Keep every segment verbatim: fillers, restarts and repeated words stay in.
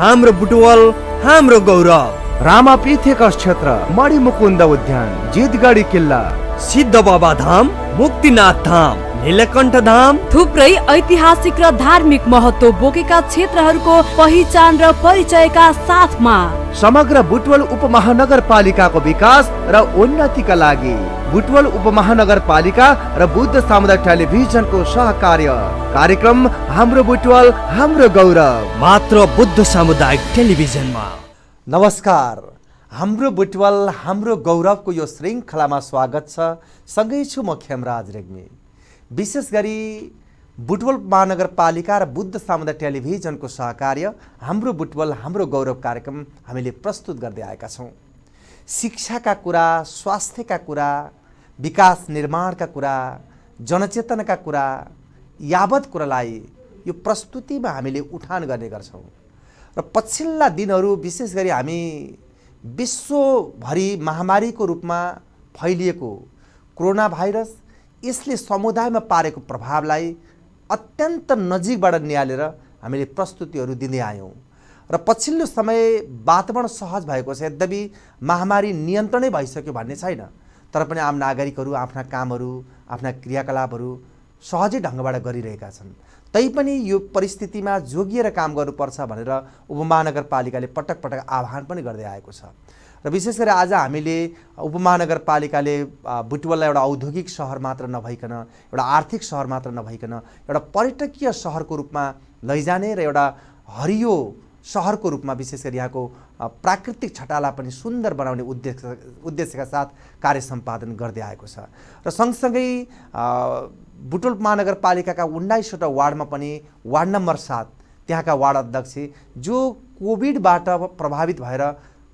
हाम्रो बुटवल हाम्रो गौरव, रामापीथेकस क्षेत्र, मणिमुकुन्द उद्यान, जितगढी किल्ला, सिद्ध बाबा धाम, मुक्तिनाथ धाम, नीलकण्ठ धाम, थुप्रै ऐतिहासिक र धार्मिक महत्व बोकेका क्षेत्रहरूको पहिचान र परिचयका साथमा समग्र बुटवल उपमहानगरपालिकाको विकास र उन्नतिका लागि बुटवल उपमहानगरपालिका र बुद्ध सामुदायिक टेलिभिजनको सहकार्य कार्यक्रम हाम्रो बुटवल हाम्रो गौरव, मात्र बुद्ध सामुदायिक टेलिभिजनमा। नमस्कार, हाम्रो बुटवल हाम्रो गौरवको यो श्रृङ्खलामा स्वागत छ। सँगै छु म खेमराज रेग्मी। विशेष गरी बुटवल महानगरपालिका र बुद्ध सामुदायिक टेलिभिजनको सहकार्य हाम्रो बुटवल हाम्रो गौरव कार्यक्रम हामीले प्रस्तुत गर्दै आएका छौँ। शिक्षाका कुरा, स्वास्थ्यका कुरा, विकास निर्माणका कुरा, जनचेतनाका कुरा, यावत कुरालाई यो प्रस्तुतिमा हामीले उठान गर्ने गर्छौँ। र पछिल्ला दिनहरू विशेष गरी हामी विश्वभरि महामारीको रूपमा फैलिएको कोरोना भाइरस, यसले समुदायमा पारेको प्रभावलाई अत्यन्त नजिकबाट निहालेर हामीले प्रस्तुतिहरू दिँदै आयौँ। र पछिल्लो समय वातावरण सहज भएको छ, यद्यपि महामारी नियन्त्रणै भइसक्यो भन्ने छैन, तर पनि आम नागरिकहरू आफ्ना कामहरू, आफ्ना क्रियाकलापहरू सहजै ढङ्गबाट गरिरहेका छन्। तैपनि यो परिस्थितिमा जोगिएर काम गर्नुपर्छ भनेर उपमहानगरपालिकाले पटक पटक आह्वान पनि गर्दै आएको छ। र विशेष गरी आज हामीले उपमहानगरपालिकाले बुटवललाई एउटा औद्योगिक सहर मात्र नभइकन, एउटा आर्थिक सहर मात्र नभइकन, एउटा पर्यटकीय सहरको रूपमा लैजाने र एउटा हरियो सहरको रूपमा विशेष गरी यहाँको प्राकृतिक छटाला पनि सुन्दर बनाउने उद्देश्य उद्देश्यका साथ कार्य सम्पादन गर्दै आएको छ। र सँगसँगै बुटवल महानगरपालिकाका उन्नाइसवटा वार्डमा पनि वार्ड नम्बर सात त्यहाँका वार्ड अध्यक्ष जो कोभिडबाट प्रभावित भएर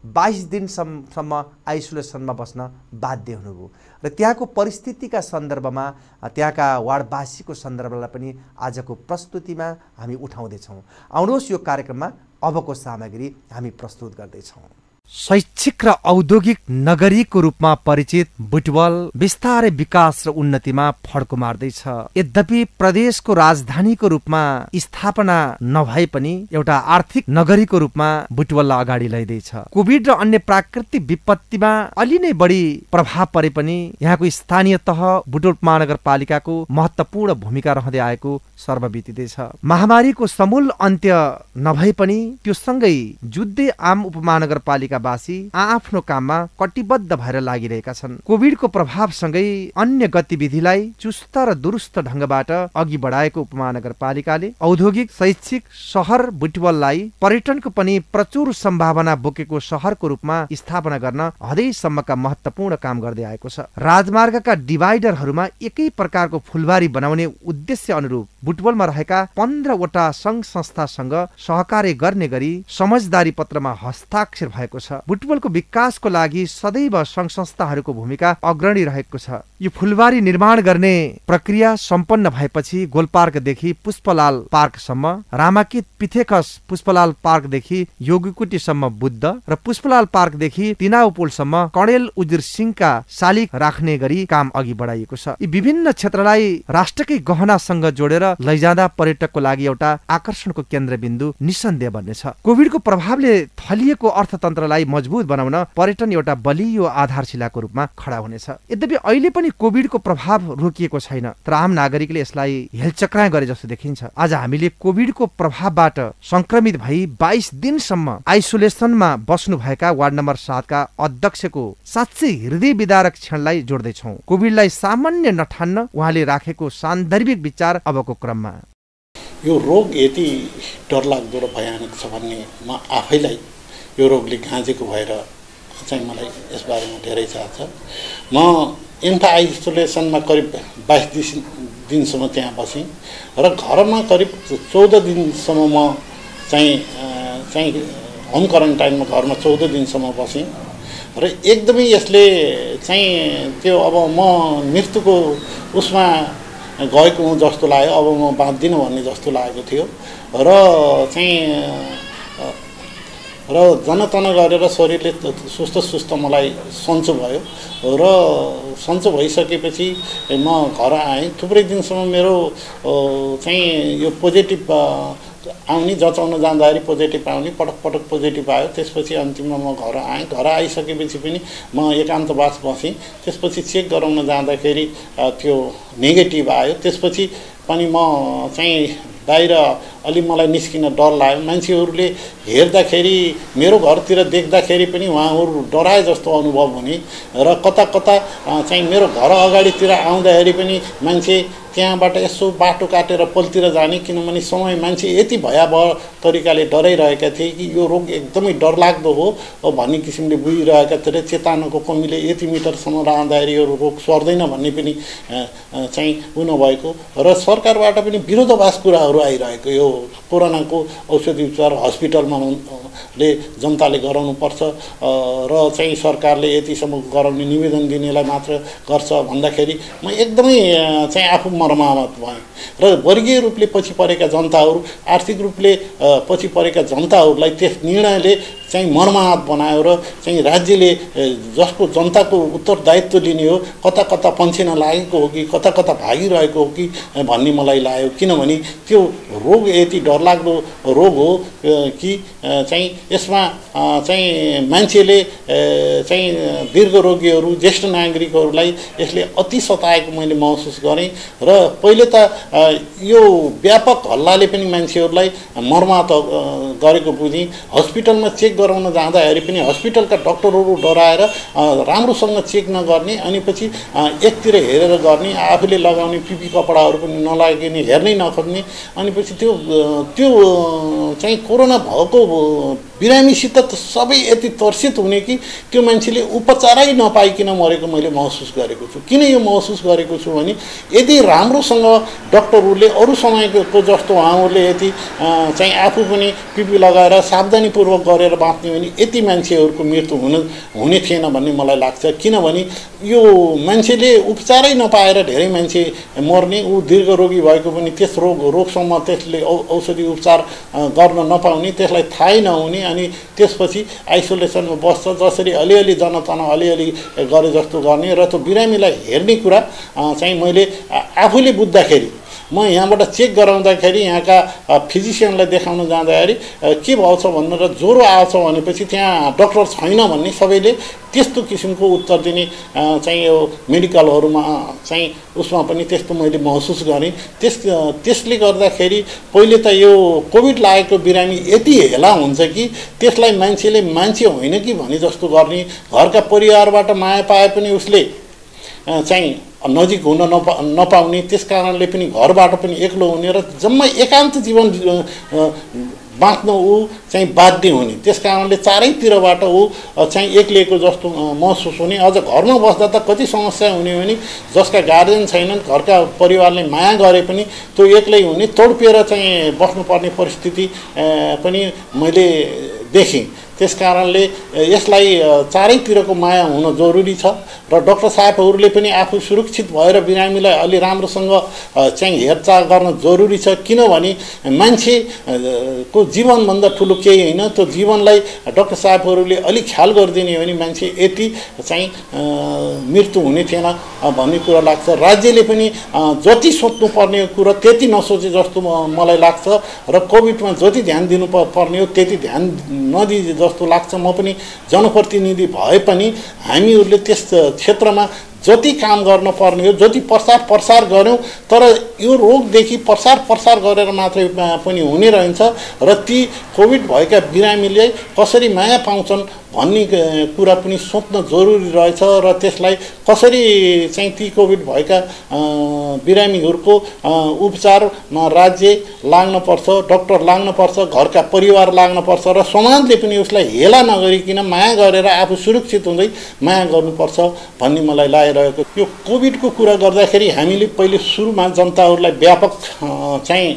बाइस दिनसम्म आइसोलेसनमा बस्न बाध्य हुनुभयो, र त्यहाँको परिस्थितिका सन्दर्भमा, त्यहाँका वार्डवासीको सन्दर्भलाई पनि आजको प्रस्तुतिमा हामी उठाउँदैछौँ। आउनुहोस् यो कार्यक्रममा अबको सामग्री हामी प्रस्तुत गर्दैछौँ। शैक्षिक र औद्योगिक नगरीको रूपमा परिचित बुटवल बिस्तारै विकास र उन्नतिमा फड्को मार्दैछ। यद्यपि प्रदेशको राजधानीको रूपमा स्थापना नभए पनि एउटा आर्थिक नगरीको रूपमा बुटवललाई अगाडि लैदैछ। कोभिड र अन्य प्राकृतिक विपत्तिमा अलि नै बढी प्रभाव परे पनि यहाँको स्थानीय तह बुटवल महानगरपालिकाको महत्वपूर्ण भूमिका रहँदै आएको सर्वविदित छ। महामारीको समूल अन्त्य नभए पनि त्यो सँगै जुद्धै आम उपमहानगरपालिका वासी आफ्नो काममा कटिबद्ध भएर लागिरहेका छन्। कोभिडको प्रभावसँगै अन्य गतिविधिलाई चुस्त र दुरुस्त ढङ्गबाट अघि बढाएको उपमहानगरपालिकाले औद्योगिक, शैक्षिक सहर बुटवललाई पर्यटनको पनि प्रचुर सम्भावना बोकेको सहरको रूपमा स्थापना गर्न हदैसम्मका महत्वपूर्ण काम गर्दै आएको छ। राजमार्गका डिभाइडरहरूमा एकै प्रकारको फुलबारी बनाउने उद्देश्य अनुरूप बुटवलमा रहेका पन्ध्रवटा सङ्घ संस्थासँग सहकार्य गर्ने गरी समझदारी पत्रमा हस्ताक्षर भएको छ। बुटवलको विकासको लागि सदैव सङ्घ संस्थाहरूको भूमिका अग्रणी रहेको छ। यो फुलबारी निर्माण गर्ने प्रक्रिया सम्पन्न भएपछि गोलपार्कदेखि पुष्पलाल पार्कसम्म, रामाकित पिथेकस पुष्पलाल पार्कदेखि योगीकुटीसम्म बुद्ध, र पुष्पलाल पार्कदेखि तिनाउपोलसम्म कणेल उजिर सिंहका शालिक राख्ने गरी काम अघि बढाइएको छ। यी विभिन्न क्षेत्रलाई राष्ट्रकै गहनासँग जोडेर लैजाँदा पर्यटकको लागि एउटा आकर्षणको केन्द्रबिन्दु निसन्देह बन्नेछ। कोभिडको प्रभावले थलिएको अर्थतन्त्रलाई मजबुत बनाउन पर्यटन एउटा बलियो आधारशिलाको रूपमा खडा हुनेछ। यद्यपि अहिले पनि कोभिडको प्रभाव रोकिएको छैन, तर आम नागरिकले यसलाई हेलचक्राय गरे जस्तो देखिन्छ। आज हामीले कोभिडको प्रभावबाट संक्रमित भई बाइस दिनसम्म आइसोलेसनमा बस्नुभएका वार्ड नम्बर सातका अध्यक्षको साँच्चै हृदय विदारक क्षणलाई जोड्दैछौँ। कोभिडलाई सामान्य नठान्न उहाँले राखेको सान्दर्भिक विचार अबको क्रममा। यो रोग यति डरलाग्दो र भयानक छ भन्ने म आफैलाई यो रोगले गाँजेको भएर चाहिँ मलाई यसबारेमा धेरै चाह छ। म इन्टा आइसोलेसनमा करिब बाइस दिन दिनसम्म त्यहाँ बसेँ र घरमा करिब चौध दिनसम्म म चाहिँ चाहिँ होम क्वारेन्टाइनमा घरमा चौध दिनसम्म बसेँ र एकदमै यसले चाहिँ त्यो अब म मृत्युको उसमा गएको हुँ जस्तो लाग्यो, अब म बाँच्दिनँ भन्ने जस्तो लागेको थियो र चाहिँ र जनतन गरेर शरीरले सुस्त सुस्त मलाई सन्चो भयो र सन्चो भइसकेपछि म घर आएँ। थुप्रै दिनसम्म मेरो चाहिँ यो पोजिटिभ आउने जचाउन जाँदाखेरि पोजिटिभ आउने पटक पटक पोजिटिभ आयो। त्यसपछि अन्तिममा म घर आएँ। घर आइसकेपछि पनि म एकान्तवास बसेँ। त्यसपछि चेक गराउन जाँदाखेरि त्यो नेगेटिभ आयो। त्यसपछि पनि म चाहिँ बाहिर अलि मलाई निस्किन डर लाग्यो। मान्छेहरूले हेर्दाखेरि मेरो घरतिर देख्दाखेरि पनि उहाँहरू डराए जस्तो अनुभव हुने र कता कता चाहिँ मेरो घर अगाडितिर आउँदाखेरि पनि मान्छे त्यहाँबाट यसो बाटो काटेर पलतिर जाने, किनभने समय मान्छे यति भयावह तरिकाले डराइरहेका थिए कि यो रोग एकदमै डरलाग्दो हो भन्ने किसिमले बुझिरहेका थिए। चेतनाको कमीले यति मिटरसम्म रहँदाखेरि यो रोग सर्दैन भन्ने पनि चाहिँ हुनु भएको र सरकारबाट पनि विरोधाभास कुराहरू आइरहेको। यो कोरोनाको औषधि उपचार हस्पिटलमा ले जनताले गराउनुपर्छ र चाहिँ सरकारले यतिसम्म गराउने निवेदन दिनेलाई मात्र गर्छ भन्दाखेरि म एकदमै चाहिँ आफू मर्माहत भएँ र वर्गीय रूपले पछि परेका जनताहरू, आर्थिक रूपले पछि परेका जनताहरूलाई त्यस निर्णयले चाहिँ मर्माहत बनायो र चाहिँ राज्यले जसको जनताको उत्तरदायित्व लिने हो कता कता पन्छिन लागेको हो कि कता कता भागिरहेको हो कि भन्ने मलाई लाग्यो। किनभने त्यो रोग यति डरलाग्दो रोग हो कि चाहिँ यसमा चाहिँ मान्छेले चाहिँ दीर्घ रोगीहरू, ज्येष्ठ नागरिकहरूलाई यसले अति सताएको मैले महसुस गरेँ र पहिले त यो व्यापक हल्लाले पनि मान्छेहरूलाई मर्माहत गरेको बुझेँ। हस्पिटलमा चेक गराउन जाँदाखेरि पनि हस्पिटलका डक्टरहरू डराएर राम्रोसँग चेक नगर्ने अनि पछि एकतिर हेरेर गर्ने, आफूले लगाउने पिपी कपडाहरू पनि नलागिने, हेर्नै नखोज्ने, अनि पछि त्यो त्यो चाहिँ कोरोना भएको बिरामीसित सबै यति तर्सित हुने कि त्यो मान्छेले उपचारै नपाइकन मरेको मैले महसुस गरेको छु। किन यो महसुस गरेको छु भने यदि राम्रोसँग डक्टरहरूले अरू समयको जस्तो उहाँहरूले यति चाहिँ आफू पनि पिपी लगाएर सावधानीपूर्वक गरेर बाँच्ने भने यति मान्छेहरूको मृत्यु हुन हुने थिएन भन्ने मलाई लाग्छ। किनभने यो मान्छेले उपचारै नपाएर धेरै मान्छे मर्ने, ऊ दीर्घ रोगी भएको पनि त्यस रोग रोगसम्म त्यसले औषधि उपचार गर्न नपाउने, त्यसलाई थाहै नहुने अनि त्यसपछि आइसोलेसनमा बस्छ, जसरी अलिअलि जनतामा अलिअलि गरे जस्तो गर्ने र त्यो बिरामीलाई हेर्ने कुरा चाहिँ मैले आफूले बुझ्दाखेरि म यहाँबाट चेक गराउँदाखेरि यहाँका फिजिसियनलाई देखाउन जाँदाखेरि के भएछ भनेर ज्वरो आएछ भनेपछि त्यहाँ डक्टर छैन भन्ने सबैले त्यस्तो किसिमको उत्तर दिने चाहिँ यो मेडिकलहरूमा चाहिँ उसमा पनि त्यस्तो मैले महसुस गरेँ। त्यस त्यसले गर्दाखेरि पहिले त यो कोभिड लागेको बिरामी यति हेला हुन्छ कि त्यसलाई मान्छेले मान्छे होइन कि भने जस्तो गर्ने, घरका परिवारबाट माया पाए पनि उसले चाहिँ नजिक हुन नपा नपाउने त्यस कारणले पनि घरबाट पनि एक्लो हुने र जम्मै एकान्त जीवन बाँच्न ऊ चाहिँ बाध्य हुने, त्यस कारणले चारैतिरबाट ऊ चाहिँ एक्लिएको जस्तो महसुस हुने। अझ घरमा बस्दा त कति समस्या हुने भने जसका गार्जियन छैनन्, घरका परिवारले माया गरे पनि त्यो एक्लै हुने, तोडपिएर चाहिँ बस्नुपर्ने परिस्थिति पनि मैले देखेँ। त्यस कारणले यसलाई चारैतिरको माया हुन जरुरी छ र डाक्टर साहबहरूले पनि आफू सुरक्षित भएर बिरामीलाई अलि राम्रोसँग चाहिँ हेरचाह गर्न जरुरी छ। किनभने मान्छेको जीवनभन्दा ठुलो केही होइन, त्यो जीवनलाई डाक्टर साहबहरूले अलि ख्याल गरिदिने हो भने मान्छे यति चाहिँ मृत्यु हुने थिएन भन्ने कुरा लाग्छ। राज्यले पनि जति सोच्नुपर्ने कुरा त्यति नसोचे जस्तो मलाई लाग्छ र कोभिडमा जति ध्यान दिनु पर्ने हो त्यति ध्यान नदिए जस्तो लाग्छ। म पनि जनप्रतिनिधि भए पनि हामीहरूले त्यस क्षेत्रमा जति काम गर्न पर्ने हो, जति प्रसार प्रसार गऱ्यौँ, तर यो रोगदेखि प्रसार प्रसार गरेर मात्रै पनि हुने रहन्छ र ती कोभिड भएका बिरामीले कसरी माया पाउँछन् भन्ने कुरा पनि सोच्न जरुरी रहेछ र त्यसलाई कसरी चाहिँ ती कोभिड भएका बिरामीहरूको उपचारमा राज्य लाग्नुपर्छ, डक्टर लाग्नुपर्छ, घरका परिवार लाग्नुपर्छ र समाजले पनि उसलाई हेला नगरिकन माया गरेर आफू सुरक्षित हुँदै माया गर्नुपर्छ भन्ने मलाई लागेको। यो कोभिडको कुरा गर्दाखेरि हामीले पहिले सुरुमा जनताहरूलाई व्यापक चाहिँ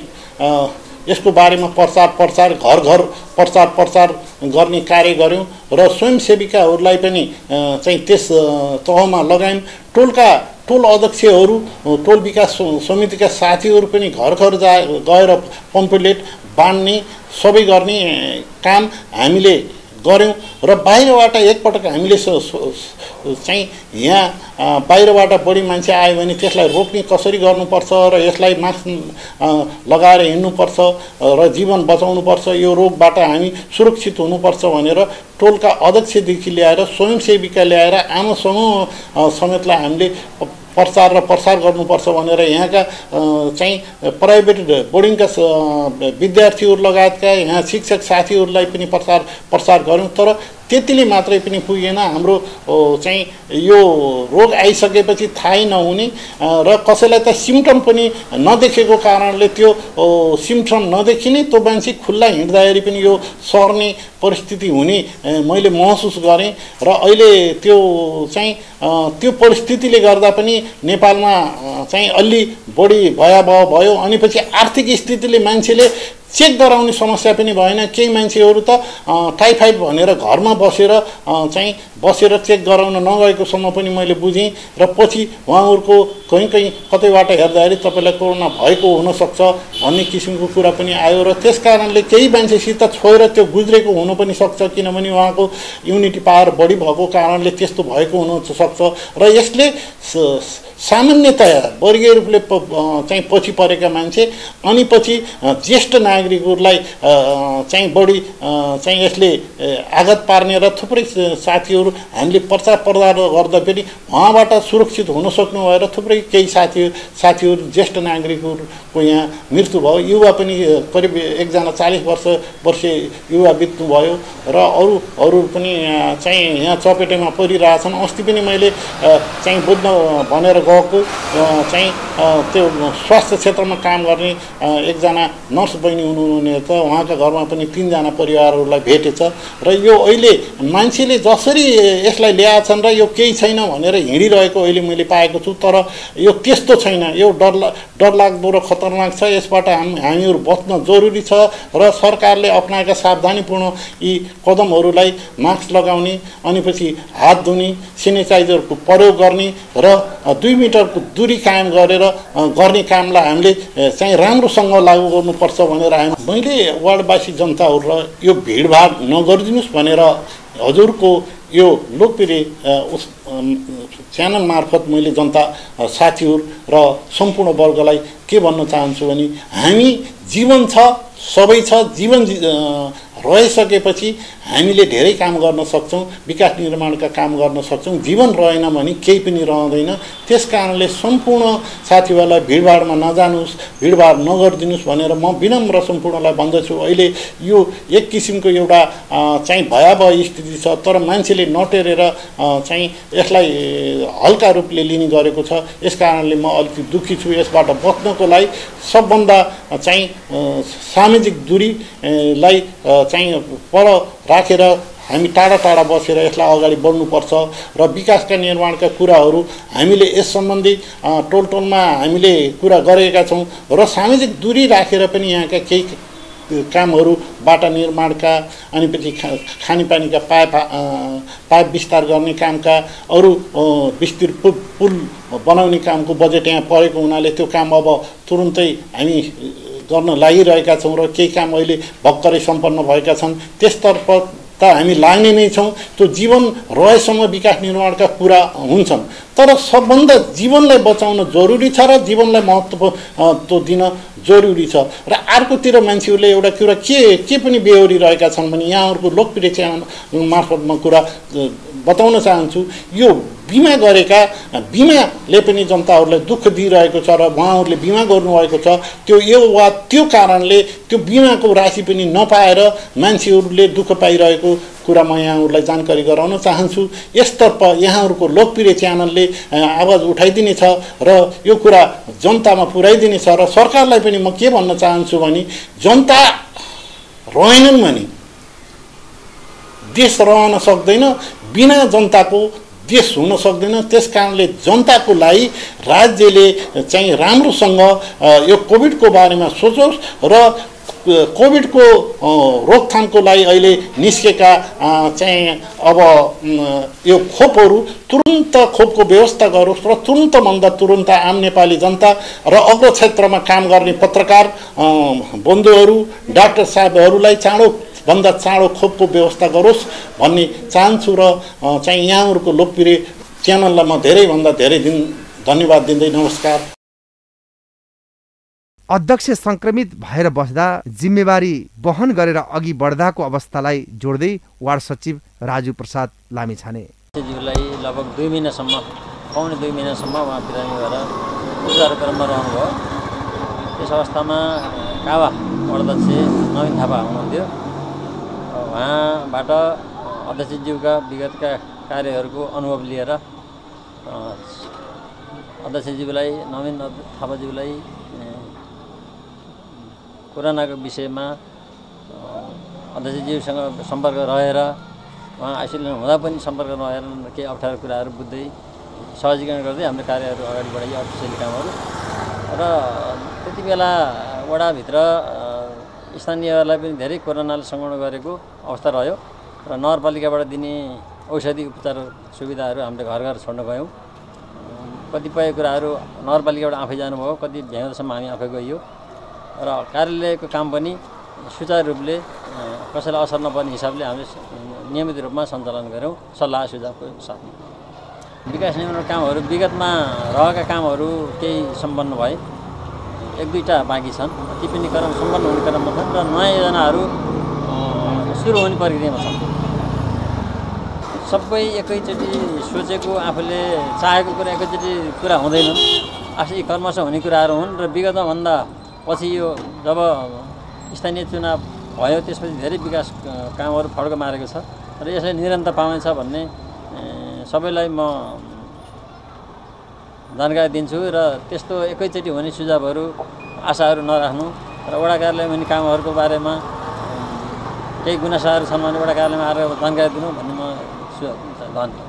यसको बारेमा प्रचार प्रसार घर घर प्रचार प्रसार गर्ने कार्य गऱ्यौँ र स्वयंसेविकाहरूलाई पनि चाहिँ त्यस तहमा लगायौँ। टोलका टोल अध्यक्षहरू, टोल विकास समितिका साथीहरू पनि घर घर जा गएर पम्पलेट बाँड्ने सबै गर्ने काम हामीले गऱ्यौँ र बाहिरबाट एकपटक हामीले चाहिँ यहाँ बाहिरबाट बढी मान्छे आयो भने त्यसलाई रोक्ने कसरी गर्नुपर्छ र यसलाई मास्क लगाएर हिँड्नुपर्छ र जीवन बचाउनुपर्छ, यो रोगबाट हामी सुरक्षित हुनुपर्छ भनेर टोलका अध्यक्षदेखि ल्याएर स्वयंसेविका ल्याएर आमा समूह समेतलाई हामीले प्रचार र प्रसार गर्नुपर्छ भनेर यहाँका चाहिँ प्राइभेट बोर्डिङका विद्यार्थीहरू लगायतका यहाँ शिक्षक साथीहरूलाई पनि प्रचार प्रसार गर्यौँ। तर त्यतिले मात्रै पनि पुगेन। हाम्रो चाहिँ यो रोग आइसकेपछि थाहै नहुने र कसैलाई त सिम्पटम पनि नदेखेको कारणले त्यो सिम्पटम नदेखिने त्यो मान्छे खुल्ला हिँड्दाखेरि पनि यो सर्ने परिस्थिति हुने मैले महसुस गरेँ र अहिले त्यो चाहिँ त्यो परिस्थितिले गर्दा पनि नेपालमा चाहिँ अलि बढी भयावह भयो। अनि पछि आर्थिक स्थितिले मान्छेले चेक गराउने समस्या पनि भएन। केही मान्छेहरू त टाइफाइड भनेर घरमा बसेर चाहिँ बसेर चेक गराउन नगएकोसम्म पनि मैले बुझेँ र पछि उहाँहरूको कहीँ कहीँ कतैबाट हेर्दाखेरि तपाईँलाई कोरोना भएको हुनसक्छ भन्ने किसिमको कुरा पनि आयो र त्यस कारणले केही मान्छेसित छोएर त्यो गुज्रेको हुन पनि सक्छ, किनभने उहाँको इम्युनिटी पावर बढी भएको कारणले त्यस्तो भएको हुनसक्छ र यसले सामान्यतया वर्गीय रूपले चाहिँ पछि परेका मान्छे अनि पछि ज्येष्ठ नागरिकहरूलाई चाहिँ बढी चाहिँ यसले आघात पार्ने र थुप्रै साथीहरू हामीले प्रचार प्रसार गर्दा पनि उहाँबाट सुरक्षित हुन सक्नु भएर थुप्रै केही साथी साथीहरू ज्येष्ठ नागरिकहरूको यहाँ मृत्यु भयो। युवा पनि करिब एकजना चालिस वर्ष वर्षीय युवा मृत्यु भयो र अरू अरू पनि चाहिँ यहाँ चपेटेमा परिरहेछन्। अस्ति पनि मैले चाहिँ बुझ्न भनेर गएको चाहिँ त्यो स्वास्थ्य क्षेत्रमा काम गर्ने एकजना नर्स बहिनी हुनुहुने त उहाँका घरमा पनि तीनजना परिवारहरूलाई भेटेछ र यो अहिले मान्छेले जसरी यसलाई ल्याएछन् र यो केही छैन भनेर हिँडिरहेको अहिले मैले पाएको छु। तर यो त्यस्तो छैन, यो डरला डरलाग्दो र खतरनाक छ। यसबाट हाम हामीहरू बच्न जरुरी छ र सरकारले अप्नाएका सावधानीपूर्ण यी कदमहरूलाई मास्क लगाउने अनि पछि हात धुने सेनिटाइजरको प्रयोग गर्ने र दुई मिटरको दूरी कायम गरेर गर्ने कामलाई हामीले चाहिँ राम्रोसँग लागू गर्नुपर्छ भनेर हामी मैले वार्डवासी जनताहरू र यो भिडभाड नगरिदिनुहोस् भनेर हजुरको यो लोकप्रिय उस च्यानल मार्फत मैले जनता साथीहरू र सम्पूर्ण वर्गलाई के भन्न चाहन्छु भने हामी जीवन छ, सबै छ, जीवन रहिसकेपछि हामीले धेरै काम गर्न सक्छौँ, विकास निर्माणका काम गर्न सक्छौँ। जीवन रहेन भने केही पनि रहँदैन। त्यस कारणले सम्पूर्ण साथीहरूलाई भिडभाडमा नजानुस्, भिडभाड नगरिदिनुहोस् भनेर म विनम्र सम्पूर्णलाई भन्दछु। अहिले यो एक किसिमको एउटा चाहिँ भयावह स्थिति छ, तर मान्छेले नटेरेर चाहिँ यसलाई हल्का रूपले लिने गरेको छ। यस कारणले म अलिकति दुःखी छु। यसबाट बच्नको लागि सबभन्दा चाहिँ सामाजिक दूरीलाई चाहिँ पर राखेर हामी टाढा टाढा बसेर यसलाई अगाडि बढ्नुपर्छ र विकासका निर्माणका कुराहरू हामीले यस सम्बन्धी टोल टोलमा हामीले कुरा गरेका छौँ र सामाजिक दूरी राखेर पनि यहाँका केही कामहरू बाटा निर्माणका अनि पछि खा खानेपानीका पाइप पाइप विस्तार गर्ने कामका अरू विस्तृत पुल पुल बनाउने कामको बजेट यहाँ परेको हुनाले त्यो काम अब तुरुन्तै हामी गर्न लागिरहेका छौँ र केही काम अहिले भर्खरै सम्पन्न भएका छन्। त्यसतर्फ त हामी लाग्ने नै छौँ। त्यो जीवन रहेसम्म विकास निर्माणका कुरा हुन्छन्, तर सबभन्दा जीवनलाई बचाउन जरुरी छ र जीवनलाई महत्त्व दिन जरुरी छ। र अर्कोतिर मान्छेहरूले एउटा कुरा के के पनि बेहोरिरहेका छन् भने यहाँहरूको लोकप्रिय च्यानल मार्फत म कुरा बताउन चाहन्छु, यो बिमा गरेका बिमाले पनि जनताहरूलाई दुःख दिइरहेको छ र उहाँहरूले बिमा गर्नुभएको छ। त्यो यो वा त्यो कारणले त्यो बिमाको राशि पनि नपाएर मान्छेहरूले दुःख पाइरहेको कुरा म यहाँहरूलाई जानकारी गराउन चाहन्छु। यसतर्फ यहाँहरूको लोकप्रिय च्यानलले आवाज उठाइदिनेछ र यो कुरा जनतामा पुर्याइदिनेछ र सरकारलाई पनि म के भन्न चाहन्छु भने जनता रहेनन् भने देश रहन सक्दैन, बिना जनताको देश हुन सक्दैन। त्यस कारणले जनताको लागि राज्यले चाहिँ राम्रोसँग यो कोभिडको बारेमा सोचोस् र कोभिडको रोकथामको लागि अहिले निस्केका चाहिँ अब यो खोपहरू तुरुन्त खोपको व्यवस्था गरोस् र तुरुन्तभन्दा तुरुन्त आम नेपाली जनता र अग्र क्षेत्रमा काम गर्ने पत्रकार बन्धुहरू, डाक्टर साहबहरूलाई चाँडो भन्दा चाँडो खोपको व्यवस्था गरोस् भन्ने चाहन्छु र चाहिँ यहाँहरुको लोकप्रिय च्यानललाई म धेरैभन्दा धेरै दिन धन्यवाद दिँदै नमस्कार। अध्यक्ष संक्रमित भएर बस्दा जिम्मेवारी वहन गरेर अघि बढ्दाको अवस्थालाई जोड्दै वार्ड सचिव राजू प्रसाद लामिछाने ज्यूलाई लगभग दुई महिनासम्म पाउने दुई महिनासम्म उहाँ बिरामी भएर उपचार क्रममा रहनुभयो। त्यस अवस्थामा कावा अध्यक्ष नवीन थापा हुनुहुन्थ्यो। उहाँबाट अध्यक्षज्यूका विगतका कार्यहरूको अनुभव लिएर अध्यक्षज्यूलाई नवीन थापाज्यूलाई कोरोनाको विषयमा अध्यक्षज्यूसँग सम्पर्क रहेर वहाँ आइसोलेसन हुँदा पनि सम्पर्क रहेर केही अप्ठ्यारो कुराहरू बुझ्दै सहजीकरण गर्दै हाम्रो कार्यहरू अगाडि बढाइ अफिसियल कामहरू र त्यति बेला वडाभित्र स्थानीयहरूलाई पनि धेरै कोरोनाले सङ्क्रमण गरेको अवस्था रह्यो र नगरपालिकाबाट दिने औषधि उपचार सुविधाहरू हामीले घर घर छोड्न गयौँ। कतिपय कुराहरू नगरपालिकाबाट आफै जानुभयो, कति भ्याउँदासम्म हामी आफै गइयो र कार्यालयको काम पनि सुचारू रूपले कसैलाई असर नपर्ने हिसाबले हामीले नियमित रूपमा सञ्चालन गऱ्यौँ सल्लाह सुझावको साथमा। विकास निर्माण कामहरू विगतमा रहेका कामहरू केही सम्पन्न भए, एक दुईवटा बाँकी छन्, ती पनि क्रम सम्पन्न हुने क्रममा छन् र नयाँ योजनाहरू सुरु हुने प्रक्रियामा छन्। सबै एकैचोटि सोचेको आफूले चाहेको कुरा एकैचोटि पुरा हुँदैन, आफै कर्मश हुने कुराहरू हुन् र विगतमा भन्दा पछि यो जब स्थानीय चुनाव भयो त्यसपछि धेरै विकास कामहरू फड्को मारेको छ र यसले निरन्तर पाउनेछ भन्ने सबैलाई म जानकारी दिन्छु र त्यस्तो एकैचोटि हुने सुझावहरू आशाहरू नराख्नु र वडा कार्यालयमा हुने कामहरूको बारेमा केही गुनासाहरू छन् भने वडा कार्यालयमा आएर जानकारी दिनु भन्ने म सुझाव दिन्छु।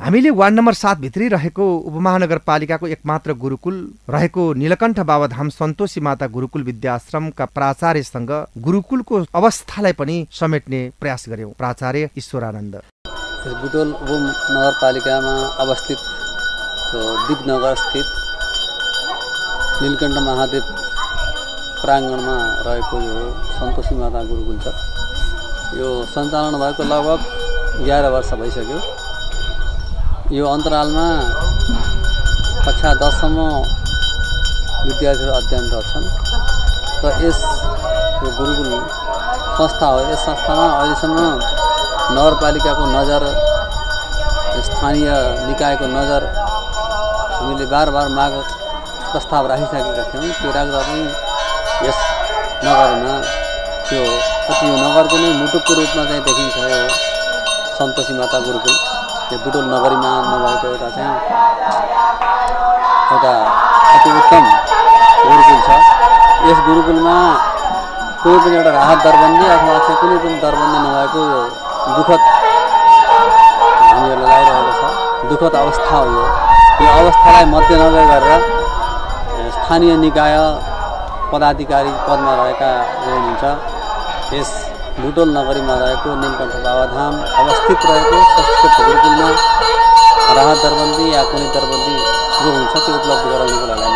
हामीले वार्ड नम्बर सात भित्री रहेको उपमहानगरपालिकाको एकमात्र गुरुकुल रहेको नीलकण्ठ बावाधाम सन्तोषी माता गुरुकुल विद्या आश्रमका प्राचार्यसँग गुरुकुलको अवस्थालाई पनि समेट्ने प्रयास गर्यौं। प्राचार्य ईश्वरानन्द बुटवल उपमहानगरपालिकामा अवस्थित दिपनगर स्थित नीलकण्ठ महादेव प्राङ्गणमा रहेको यो सन्तोषी माता गुरुकुल छ। यो सञ्चालन भएको लगभग एघार वर्ष भइसक्यो। यो अन्तरालमा कक्षा दससम्म विद्यार्थीहरू अध्ययनरत छन् र यस गुरुकुल संस्था हो। यस संस्थामा अहिलेसम्म नगरपालिकाको नजर स्थानीय निकायको नजर हामीले बार बार माग प्रस्ताव राखिसकेका थियौँ। त्यो राख्दा पनि यस नगरमा त्यो कति नगरको नै मुटुको रूपमा चाहिँ देखिन्छ यो सन्तोषी माता गुरुकुल। त्यो बुटोल नगरीमा नभएको एउटा चाहिँ एउटा अति उत्तम गुरुकुल छ। यस गुरुकुलमा कुनै पनि एउटा राहत दरबन्दी अथवा कुनै पनि दरबन्दी नभएको यो दुःखद हामीहरूलाई लागिरहेको छ, दुःखद अवस्था हो। यो अवस्थालाई मध्यनजर गरेर स्थानीय निकाय पदाधिकारी पदमा रहेका जो हुनुहुन्छ यस बुटोल नगरीमा रहेको नीलकण्ठ बाबाधाम अवस्थित रहेको संस्कृत गुरुकुलमा राहत दरबन्दी या कुनै दरबन्दी जो हुन्छ त्यो उपलब्ध गराउनको लागि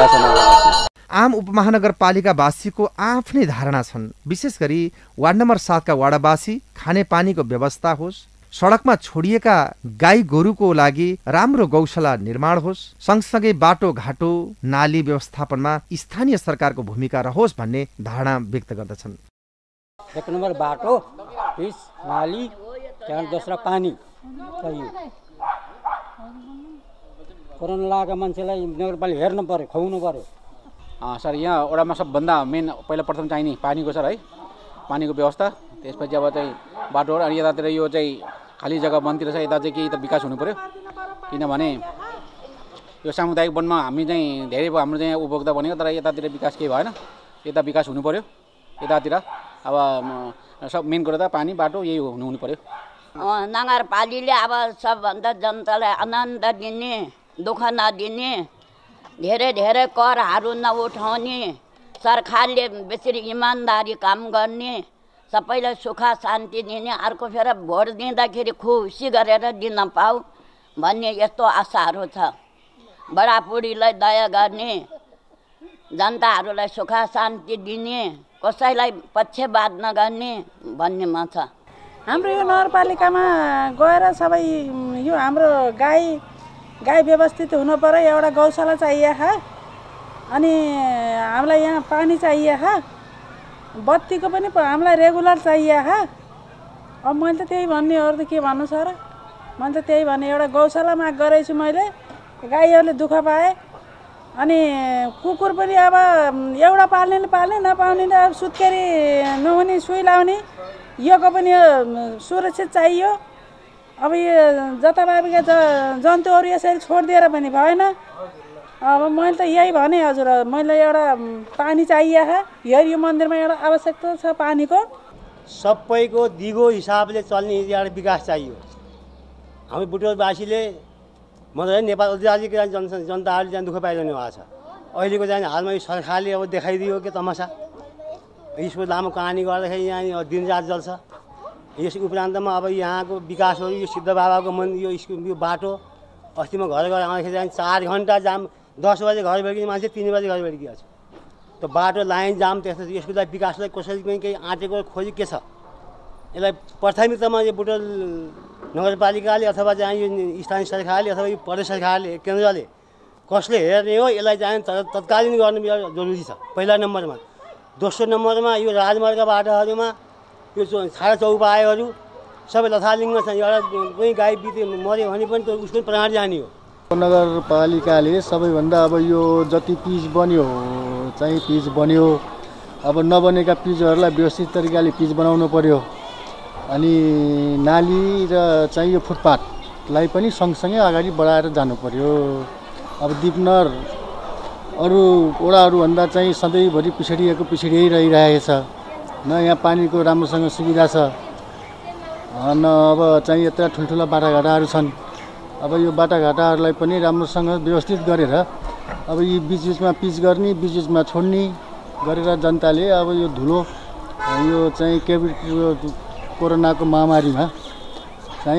याचना गर्दछु। आम उपमहानगरपालिकावासीको आफ्नै धारणा छन्। विशेष गरी वार्ड नम्बर सातका वाडावासी खानेपानीको व्यवस्था होस्, सडकमा छोडिएका गाई गोरुको लागि राम्रो गौशाला निर्माण होस्, सँगसँगै बाटोघाटो नाली व्यवस्थापनमा स्थानीय सरकारको भूमिका रहोस् भन्ने धारणा व्यक्त गर्दछन्। एक नंबर बाटो फिस नाली चार दूसरा पानी चाहिए। कोरोना लागेको मान्छेलाई नगरपालिका हेर्नु पर्यो, खुवाउनु पर्यो। सर यहाँ वडामा सबभन्दा मेन पहिला प्रथम चाहिने पानीको सर है, पानीको व्यवस्था। त्यसपछि अब चाहिँ बाटोहरू अनि यतातिर यो चाहिँ खाली जग्गा वनतिर छ, यता चाहिँ केही त विकास हुनु पर्यो। किनभने यो सामुदायिक वनमा हामी चाहिँ धेरै हाम्रो चाहिँ उपभोक्ता भनेको, तर यतातिर विकास केही भएन, यता विकास हुनु पर्यो। यतातिर अब सब मेन कुरा त पानी बाटो यही हुनु पर्यो। नगरपालिकाले अब सबभन्दा जनतालाई आनन्द दिने, दुःख नदिने, धेरै धेरै करहरू नउठाउने, सरकारले बेसरी इमान्दारी काम गर्ने, सबैलाई सुख शान्ति दिने, अर्को फेर भोट दिँदाखेरि खुसी गरेर दिन पाऊ भन्ने यस्तो आशाहरू छ। बडाबुढीलाई दया गर्ने, जनताहरूलाई सुख शान्ति दिने, कसैलाई पक्षपात नगर्ने भन्नेमा छ। हाम्रो यो नगरपालिकामा गएर सबै यो हाम्रो गाई गाई व्यवस्थित हुनु पर्यो। एउटा गौशाला चाहिए छ, अनि हामीलाई यहाँ पानी चाहिए छ, बत्तीको पनि हामीलाई रेगुलर चाहिए छ। अब मैले त त्यही भन्ने अरू त के भन्नु सर, मैले त त्यही भने एउटा गौशाला माग गरेछु मैले। गाईहरूले दुःख पाए, अनि कुकुर पनि अब एउटा पाल्नेले पाल्ने, नपाउनेले अब सुत्केरी नहुने सुई लाउने, योको पनि सुरक्षित चाहियो। अब यो जताभावीका जन्तुहरू यसरी छोडिदिएर पनि भएन। अब मैले त यही भने हजुर, मैले एउटा पानी चाहिएको छ। यो यो मन्दिरमा एउटा आवश्यकता छ पानीको। सबैको दिगो हिसाबले चल्ने एउटा विकास चाहियो। हामी बुटवलवासीले मतलब नेपाल अधिकारीको जन जनताहरूले चाहिँ दुःख पाइरहनु भएको छ। अहिलेको चाहिँ हालमा यो सरकारले अब देखाइदियो कि तमासा। यसको लामो कहानी गर्दाखेरि यहाँ दिनरात जल्छ। यस उपरान्तमा अब यहाँको विकासहरू, यो सिद्ध बाबाको मन्दिर, यो स्कुल, यो बाटो, अस्ति म घर गएर आउँदाखेरि चाहिँ चार घन्टा जाम, दस बजे घर भेटिने मान्छे तिन बजे घर भेटिरहेको छ। त बाटो लाइन जाम त्यस्तो। यसको लागि विकासलाई कसरी पनि केही आँटेको खोजी के छ? यसलाई प्राथमिकतामा यो बुटवल नगरपालिकाले अथवा चाहिँ यो स्थानीय सरकारले अथवा यो प्रदेश सरकारले, केन्द्रले कसले हेर्ने हो, यसलाई चाहिँ तत्कालीन गर्नु जरुरी छ पहिला नम्बरमा। दोस्रो नम्बरमा यो राजमार्ग बाटोहरूमा यो छाडा चौपाएहरू सबै लथालिङ्ग छन्। एउटा कुनै गाई बित्यो मऱ्यो भने पनि त्यो उसको प्राण जाने हो। नगरपालिकाले सबैभन्दा अब यो जति पिच बन्यो चाहिँ पिच बन्यो, अब नबनेका पिचहरूलाई व्यवस्थित तरिकाले पिच बनाउनु पर्यो। अनि नाली र चाहिँ यो फुटपाथलाई पनि सँगसँगै अगाडि बढाएर जानु पर्यो। अब दिपनर अरू ओडाहरूभन्दा चाहिँ सधैँभरि पिछडिएको पिछडियै रहिरहेछ। न यहाँ पानीको राम्रोसँग सुविधा छ, न अब चाहिँ यत्र ठुल्ठुला बाटाघाटाहरू छन्। अब यो बाटाघाटाहरूलाई पनि राम्रोसँग व्यवस्थित गरेर अब यी बिचबिचमा पिच गर्ने, बिचबिचमा छोड्ने गरेर जनताले अब यो धुलो, यो चाहिँ कोभिड कोरोना को महामारी में चाहे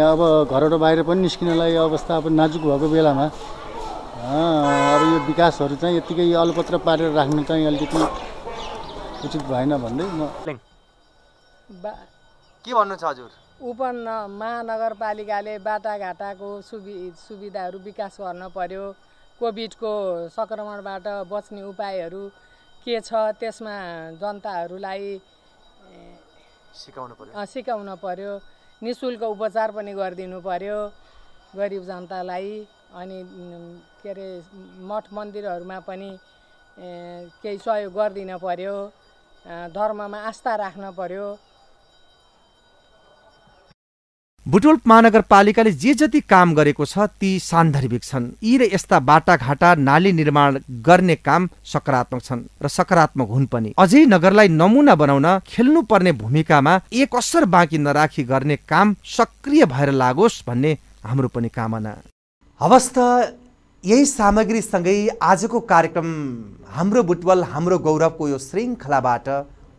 अब घर बाहर पर निस्कनलाई अवस्था अब नाजुक भएको बेलामा अब यो विकासहरु चाहिँ यतिकै अलपत्र पारेर राख्नु चाहिँ अलिकति उचित भएन भन्दै म के भन्नु छ हजुर। उप महानगरपालिकाले बाटाघाटाको सुवि सुविधाहरु विकास गर्न पर्यो। कोभिडको संक्रमणबाट बच्ने उपायहरु के छ त्यसमा जनताहरुलाई सिकाउनु पर्यो, सिकाउन पर्यो। निःशुल्क उपचार पनि गरिदिनु पर्यो गरिब जनतालाई। अनि के अरे मठ मन्दिरहरूमा पनि केही सहयोग गरिदिन पर्यो। धर्ममा आस्था राख्न पर्यो। बुटवल महानगरपालिकाले जे जति काम गरेको छ ती सान्दर्भिक छन्। यी र यस्ता बाटाघाटा, नाली निर्माण गर्ने काम सकारात्मक छन् र सकारात्मक हुन् पनि। अझै नगरलाई नमुना बनाउन खेल्नुपर्ने भूमिकामा एक असर बाँकी नराखी गर्ने काम सक्रिय भएर लागोस् भन्ने हाम्रो पनि कामना। हवस् त यही सामग्रीसँगै आजको कार्यक्रम हाम्रो बुटवल हाम्रो गौरवको यो श्रृङ्खलाबाट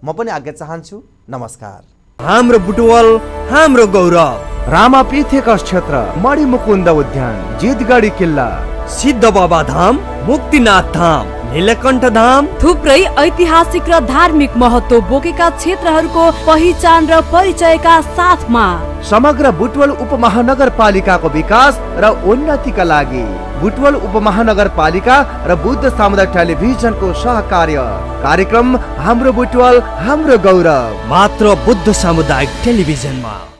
म पनि आज्ञा चाहन्छु। नमस्कार। हाम्रो बुटवल हाम्रो गौरव, रामापीठेक क्षेत्र, मणिमुकुन्द उद्यान, जितगढी किल्ला, सिद्ध बाबाधाम, मुक्तिनाथ धाम, नीलकण्ठ धाम, थुप्रै ऐतिहासिक र धार्मिक महत्त्व बोकेका क्षेत्रहरूको पहिचान र परिचयका साथमा समग्र बुटवल उपमहानगरपालिकाको विकास र उन्नतिका लागि बुटवल उपमहानगरपालिका र बुद्ध सामुदायिक टेलिभिजनको सहकार्य कार्यक्रम हाम्रो बुटवल हाम्रो गौरव मात्र बुद्ध सामुदायिक टेलिभिजनमा।